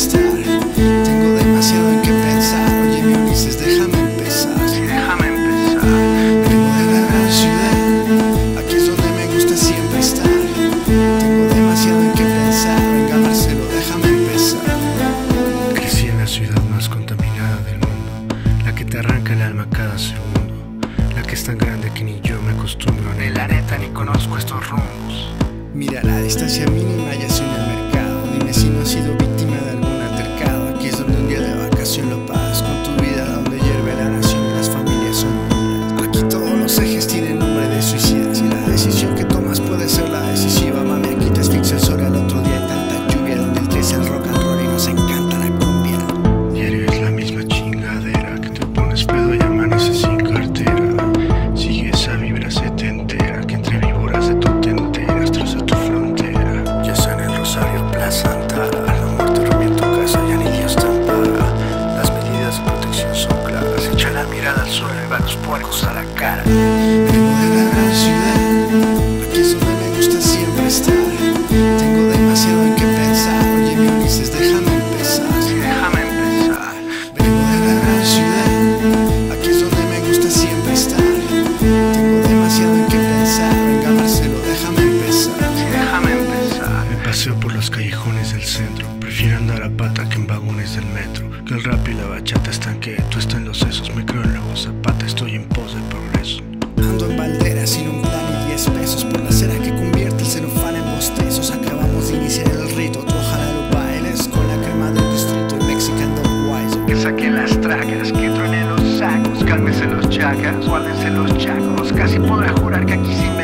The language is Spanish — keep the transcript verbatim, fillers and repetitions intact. estar. Tengo demasiado en qué pensar. Oye, mi Ulises, déjame empezar. Sí, déjame empezar. Vengo de la gran ciudad, aquí es donde me gusta siempre estar. Tengo demasiado en qué pensar. Venga, Marcelo, déjame empezar. Crecí en la ciudad más contaminada del mundo, la que te arranca el alma cada segundo, la que es tan grande que ni yo me acostumbro, ni la neta ni conozco estos rumbos. Mira, la distancia mínima ya es un mercado. Dime si no has sido víctima de algún altercado. Aquí es donde un día de vacación lo pagas con tu vida, donde hierve la nación y las familias son unidas. Aquí todos los ejes tienen nombre de suicidas, y la decisión que tomas puede ser la decisiva. Mami, aquí te asfixia el sol, al otro día hay tanta lluvia, donde el tres es el rock and roll y nos encanta la cumbia. Diario es la misma chingadera, que te pones pedo y amaneces sin cartera. Sigue esa vibra setentera, que entre víboras de tu tente Santa, la muerte rompe en tu casa, ya ni Dios te ampara. Las medidas de protección son claras. Echa la mirada al suelo y va a los puercos a la cara. Vengo de la gran ciudad, aquí es donde me gusta siempre estar. Tengo demasiado en qué pensar. Oye, mi Ulises, déjame empezar. Sí, déjame empezar. Vengo de la gran ciudad, aquí es donde me gusta siempre estar. Tengo demasiado en qué pensar. Venga, Marcelo, déjame empezar. Sí, déjame empezar. Me paseo por los callejones del centro, prefiero andar a pata que en vagones del metro. Que el rap y la bachata están que tú estás en los sesos. Me creo en la voz zapata, estoy en pos de progreso. Ando en balderas sin un plan y diez pesos, por la acera que convierte el celofán en bostezos. Acabamos de iniciar el rito, tú ojalá lo bailes con la crema del distrito, el Mexican Dubwiser. Que saquen las tracas, que truenen los sacos, cálmense los chacas, guárdense los chacos. Casi podrá jurar que aquí sin